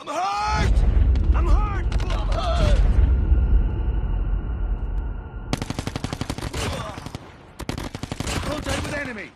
I'm hurt! I'm hurt! I'm hurt! Contact with enemy!